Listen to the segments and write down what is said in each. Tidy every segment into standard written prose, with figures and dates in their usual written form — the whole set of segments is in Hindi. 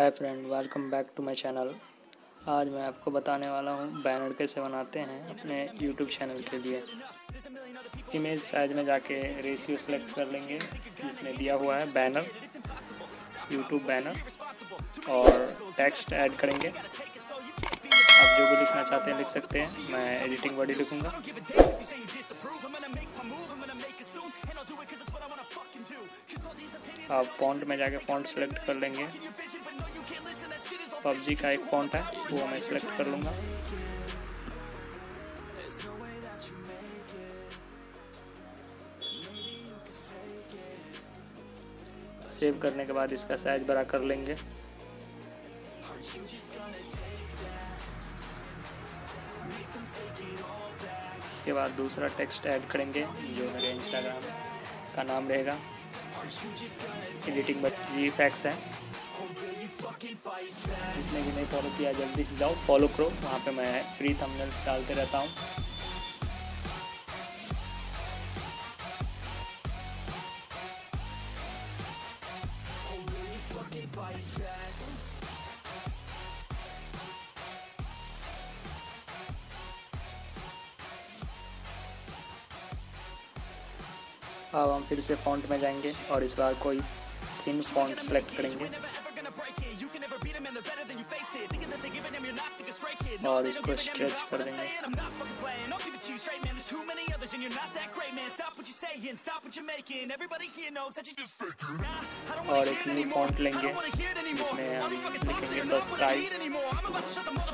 Hi friend, welcome back to my channel. आज मैं आपको बताने वाला हूँ बैनर कैसे बनाते हैं अपने YouTube चैनल के लिए। इमेज साइज में जाके रेशियो सेलेक्ट कर लेंगे जिसमें दिया हुआ है बैनर, YouTube बैनर, और टेक्स्ट ऐड करेंगे। आप जो भी लिखना चाहते हैं लिख सकते हैं। मैं एडिटिंग बॉडी लिखूँगा। आप फॉन्ट में जाके फॉन्ट सेलेक्ट कर लेंगे। PUBG का एक फॉन्ट है वो मैं सेलेक्ट कर लूँगा। सेव करने के बाद इसका साइज बड़ा कर लेंगे। इसके बाद दूसरा टेक्स्ट ऐड करेंगे जो मेरे इंस्टाग्राम का नाम रहेगा। एडिटिंग बडी फैक्स है, जिसने कि नहीं फॉलो किया जल्दी से जाओ फॉलो करो। वहाँ पे मैं फ्री थंबनेल्स डालते रहता हूँ। अब हम फिर से फॉन्ट में जाएंगे और इस बार कोई थिन फॉन्ट सेलेक्ट करेंगे और इसको स्ट्रेच कर देंगे। और एक न्यू फॉन्ट लेंगे जिसमें हम लिखेंगे सब्सक्राइब।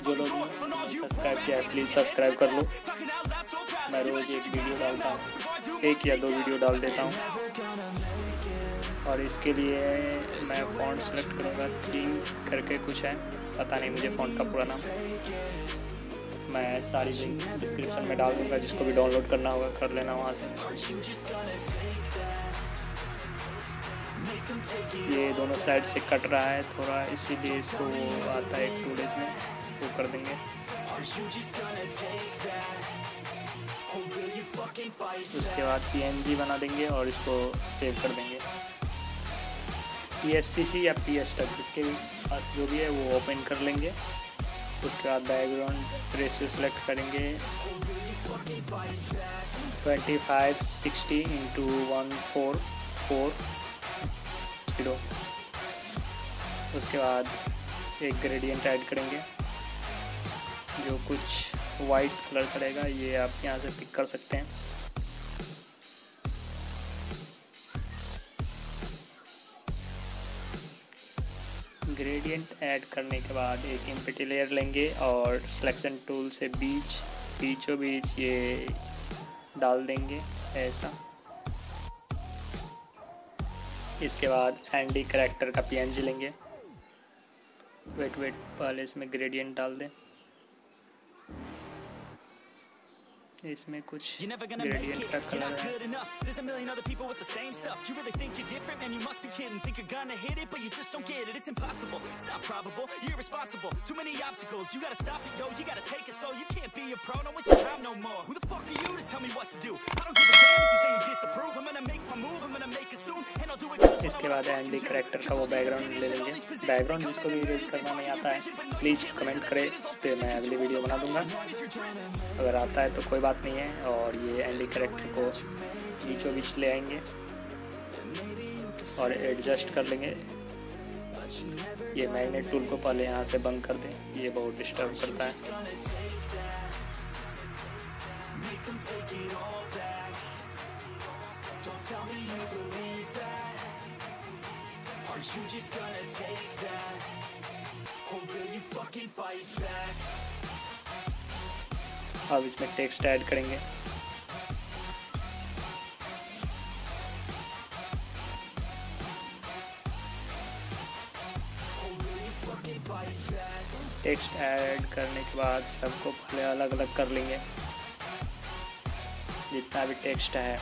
जो लोग सब्सक्राइब किया है प्लीज़ सब्सक्राइब कर लो। मैं रोज़ एक वीडियो डालता हूँ, एक या दो वीडियो डाल देता हूँ। और इसके लिए मैं फॉन्ट सेलेक्ट करूँगा, क्लीन करके कुछ है, पता नहीं मुझे फॉन्ट का पूरा नाम। मैं सारी लिंक डिस्क्रिप्शन में डाल दूँगा, जिसको भी डाउनलोड करना होगा कर लेना वहाँ से। ये दोनों साइड से कट रहा है थोड़ा, इसीलिए इसको वो आता है 2 डेज में, वो कर देंगे। उसके बाद PNG बना देंगे और इसको सेव कर देंगे। PSCC या PS Touch, जिसके पास जो भी है वो ओपन कर लेंगे। उसके बाद बैकग्राउंड रेशियो सेलेक्ट करेंगे 2560 × 144। उसके बाद एक ग्रेडियंट ऐड करेंगे जो कुछ वाइट कलर करेगा। ये आप यहाँ से पिक कर सकते हैं। ग्रेडियंट ऐड करने के बाद एक एम्प्टी लेयर लेंगे और सिलेक्शन टूल से बीचों बीच ये डाल देंगे ऐसा। इसके बाद एंडी करैक्टर का PNG लेंगे। वेट पहले इसमें ग्रेडियंट डाल दें। इसमें कुछ ग्रेडियंट का कलर है। इसके बाद एंडी करैक्टर का वो बैकग्राउंड ले लेंगे। बैकग्राउंड जिसको भी इरेज करना नहीं आता है प्लीज़ कमेंट करें, तो मैं अगली वीडियो बना दूंगा। अगर आता है तो कोई बात नहीं है। और ये एंडी करैक्टर को बीचों बीच ले आएंगे और एडजस्ट कर लेंगे। ये मैग्नेट टूल को पहले यहाँ से बंद कर दें, ये बहुत डिस्टर्ब करता है। अब इसमें टेक्स्ट ऐड करेंगे। टेक्स्ट ऐड करने के बाद सबको पहले अलग अलग कर लेंगे जितना भी टेक्स्ट है।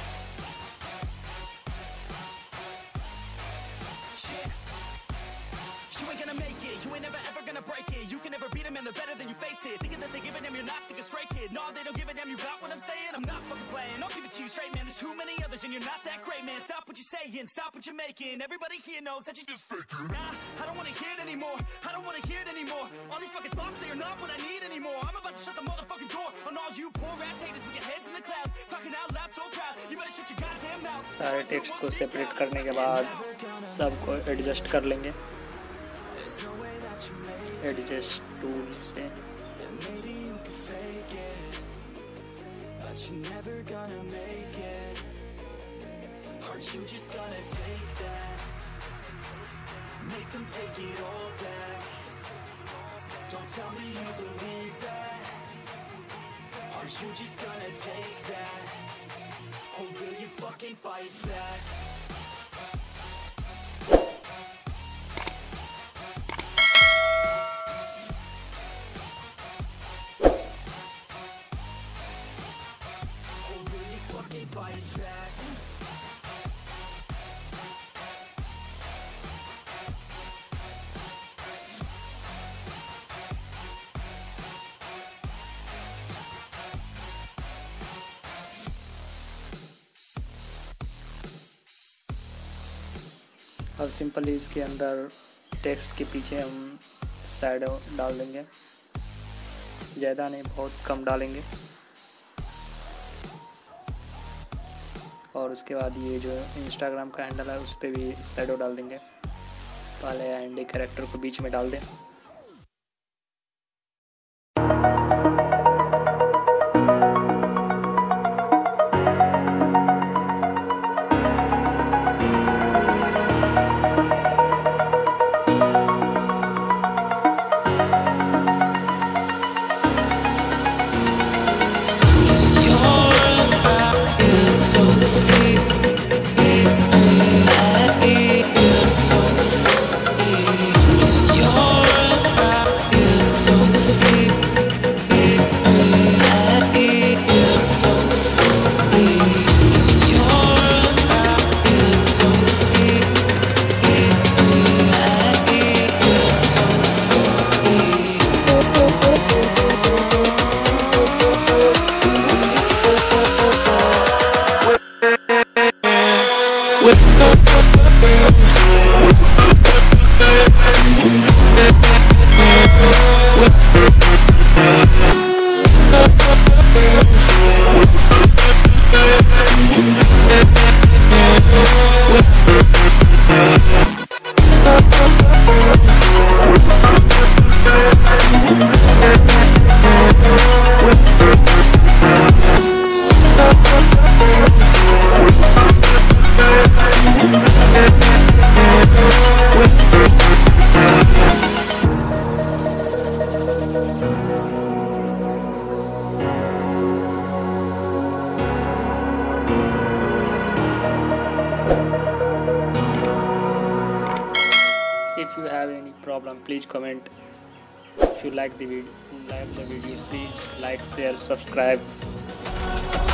them and they're better than you, face it. Thinking that they give a damn, you're not thinking straight, kid. No, they don't give a damn, you got what I'm saying? I'm not fucking playing, I'll give it to you straight, man. There's too many others and you're not that great, man. Stop what you're saying, stop what you're making. Everybody here knows that you just faking. Nah, I don't wanna hear it anymore, I don't wanna hear it anymore. All these fucking thoughts, they are not what I need anymore. I'm about to shut the motherfucking door on all you poor ass haters with your heads in the clouds, talking out loud so proud. You better shut your goddamn mouth. सारे टेक्स्ट को सेपरेट करने के बाद सबको एडजस्ट कर लेंगे. Adjust tools then. And maybe you can fake it, but you're never gonna make it. Are you just gonna take that? Make them take it all back. Don't tell me you believe that. Are you just gonna take that? Or will you fucking fight back? अब सिंपली इसके अंदर टेक्स्ट के पीछे हम शैडो डाल देंगे, ज़्यादा नहीं बहुत कम डालेंगे. और उसके बाद ये जो इंस्टाग्राम का हैंडल है उस पर भी शैडो डाल देंगे. पहले एंड कैरेक्टर को बीच में डाल दें. If you have any problem, please comment. If you like the video, please like, share, subscribe.